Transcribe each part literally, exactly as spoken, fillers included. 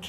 Double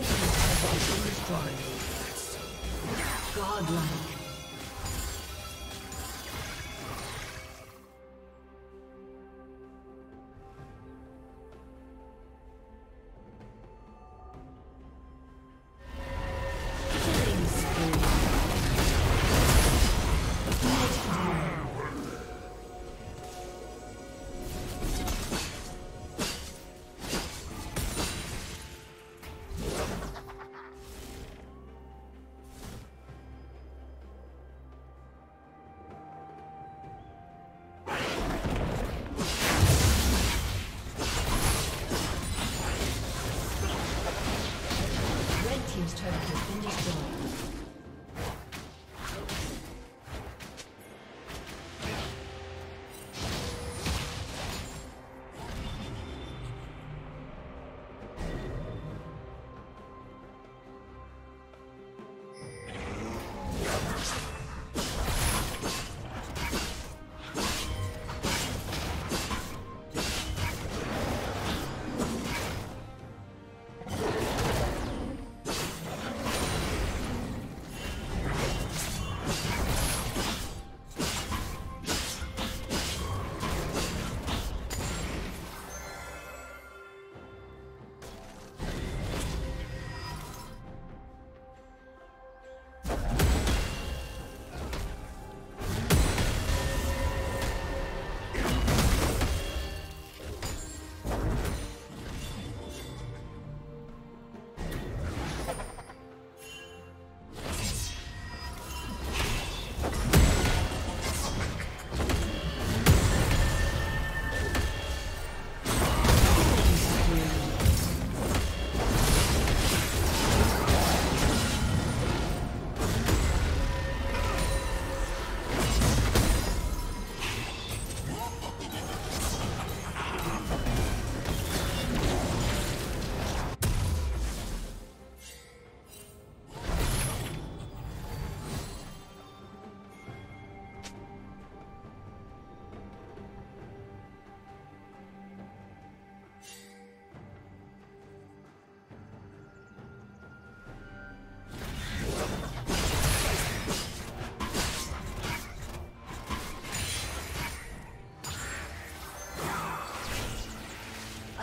Red team has been destroyed. Godlike.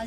A